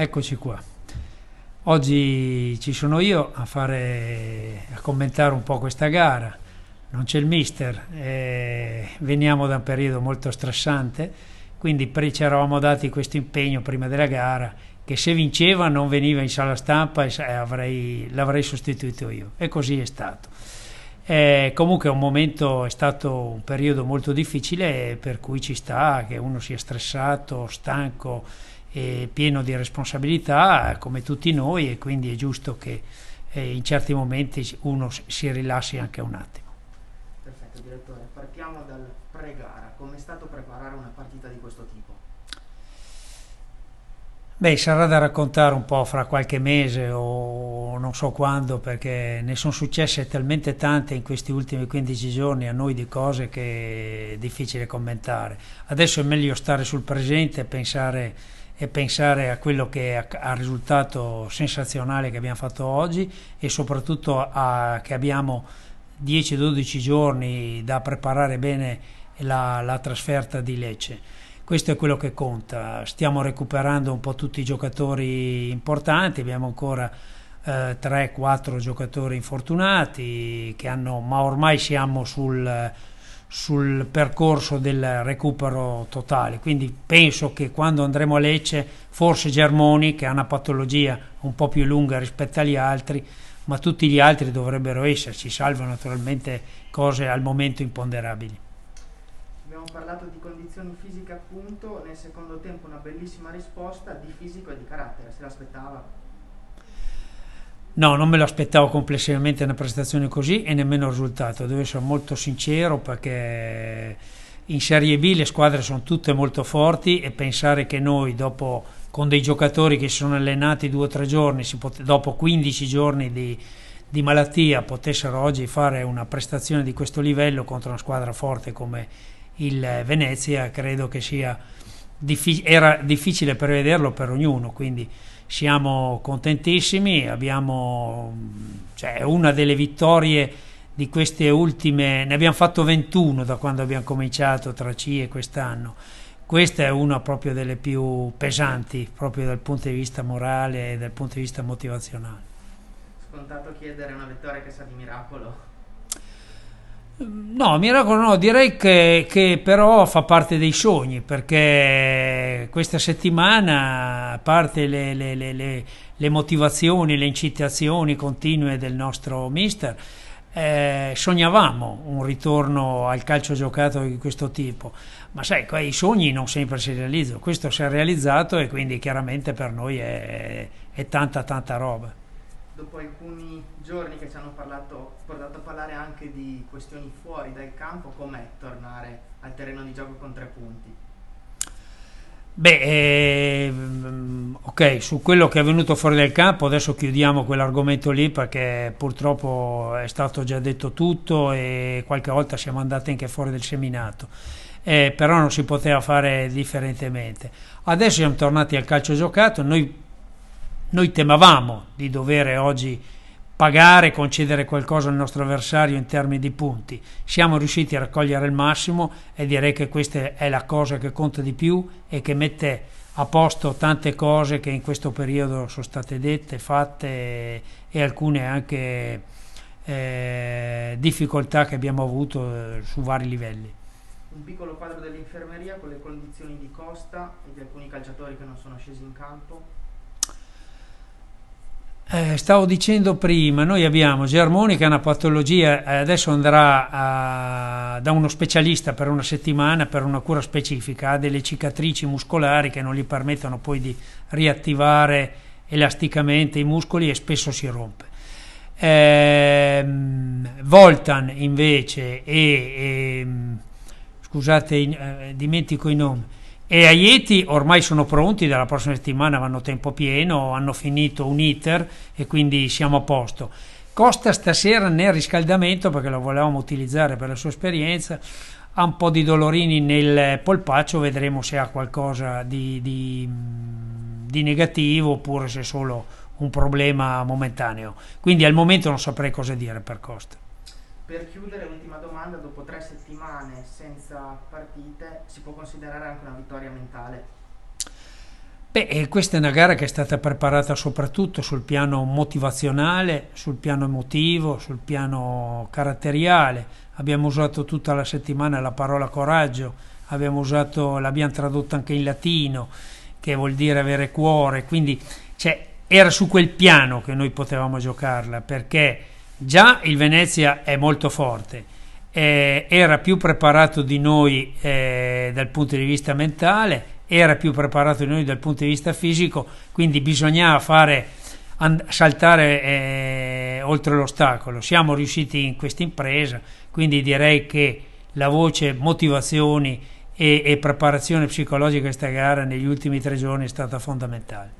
Eccoci qua. Oggi ci sono io a commentare un po' questa gara. Non c'è il mister, veniamo da un periodo molto stressante, quindi ci eravamo dati questo impegno prima della gara che se vinceva non veniva in sala stampa e l'avrei sostituito io, e così è stato. Comunque è stato un periodo molto difficile, per cui ci sta che uno sia stressato, stanco e pieno di responsabilità come tutti noi, e quindi è giusto che in certi momenti uno si rilassi anche un attimo. Perfetto direttore, partiamo dal pre-gara. Com'è stato preparare una partita di questo tipo? Beh, sarà da raccontare un po' fra qualche mese o non so quando, perché ne sono successe talmente tante in questi ultimi 15 giorni a noi di cose che è difficile commentare. Adesso è meglio stare sul presente e pensare a quello che al risultato sensazionale che abbiamo fatto oggi, e soprattutto che abbiamo 10-12 giorni da preparare bene la trasferta di Lecce. Questo è quello che conta. Stiamo recuperando un po' tutti i giocatori importanti, abbiamo ancora 3-4 giocatori infortunati, ma ormai siamo sul percorso del recupero totale, quindi penso che quando andremo a Lecce, forse Germoni, che ha una patologia un po' più lunga rispetto agli altri, ma tutti gli altri dovrebbero esserci, salvo naturalmente cose al momento imponderabili. Abbiamo parlato di condizioni fisiche, appunto. Nel secondo tempo una bellissima risposta di fisico e di carattere, se l'aspettava? No, non me l'aspettavo complessivamente una prestazione così e nemmeno il risultato, devo essere molto sincero, perché in Serie B le squadre sono tutte molto forti, e pensare che noi con dei giocatori che si sono allenati 2 o 3 giorni, dopo 15 giorni di malattia, potessero oggi fare una prestazione di questo livello contro una squadra forte come il Venezia, credo che sia difficile prevederlo per ognuno, quindi siamo contentissimi. Una delle vittorie di queste ultime, ne abbiamo fatto 21 da quando abbiamo cominciato tra C e quest'anno, questa è una proprio delle più pesanti, proprio dal punto di vista morale e dal punto di vista motivazionale. Scontato chiedere una vittoria che sa di miracolo. No, miracolo no, direi che però fa parte dei sogni, perché questa settimana, a parte le motivazioni, le incitazioni continue del nostro mister, sognavamo un ritorno al calcio giocato di questo tipo, ma sai, i sogni non sempre si realizzano, questo si è realizzato, e quindi chiaramente per noi è tanta roba. Dopo alcuni giorni che ci hanno portato a parlare anche di questioni fuori dal campo, com'è tornare al terreno di gioco con 3 punti? Beh, ok, su quello che è venuto fuori dal campo adesso chiudiamo quell'argomento lì, perché purtroppo è stato già detto tutto e qualche volta siamo andati anche fuori del seminato. Però non si poteva fare differentemente. Adesso siamo tornati al calcio giocato. Noi temevamo di dover oggi pagare, concedere qualcosa al nostro avversario in termini di punti. Siamo riusciti a raccogliere il massimo, e direi che questa è la cosa che conta di più e che mette a posto tante cose che in questo periodo sono state dette, fatte, e alcune anche difficoltà che abbiamo avuto su vari livelli. Un piccolo quadro dell'infermeria con le condizioni di Costa e di alcuni calciatori che non sono scesi in campo. Stavo dicendo prima, noi abbiamo Germoni che ha una patologia, adesso andrà da uno specialista per una settimana per una cura specifica, ha delle cicatrici muscolari che non gli permettono poi di riattivare elasticamente i muscoli, e spesso si rompe. Voltan invece scusate, dimentico i nomi, e Aieti ormai sono pronti, dalla prossima settimana vanno a tempo pieno, hanno finito un iter e quindi siamo a posto. Costa stasera nel riscaldamento, perché lo volevamo utilizzare per la sua esperienza, ha un po' di dolorini nel polpaccio, vedremo se ha qualcosa di negativo oppure se è solo un problema momentaneo, quindi al momento non saprei cosa dire per Costa. Per chiudere, l'ultima domanda, dopo 3 settimane senza partite, si può considerare anche una vittoria mentale? Beh, questa è una gara che è stata preparata soprattutto sul piano motivazionale, sul piano emotivo, sul piano caratteriale. Abbiamo usato tutta la settimana la parola coraggio, l'abbiamo tradotta anche in latino, che vuol dire avere cuore, quindi era su quel piano che noi potevamo giocarla, perché già il Venezia è molto forte, era più preparato di noi dal punto di vista mentale, era più preparato di noi dal punto di vista fisico, quindi bisognava saltare oltre l'ostacolo. Siamo riusciti in questa impresa, quindi direi che la voce motivazioni e preparazione psicologica a questa gara negli ultimi 3 giorni è stata fondamentale.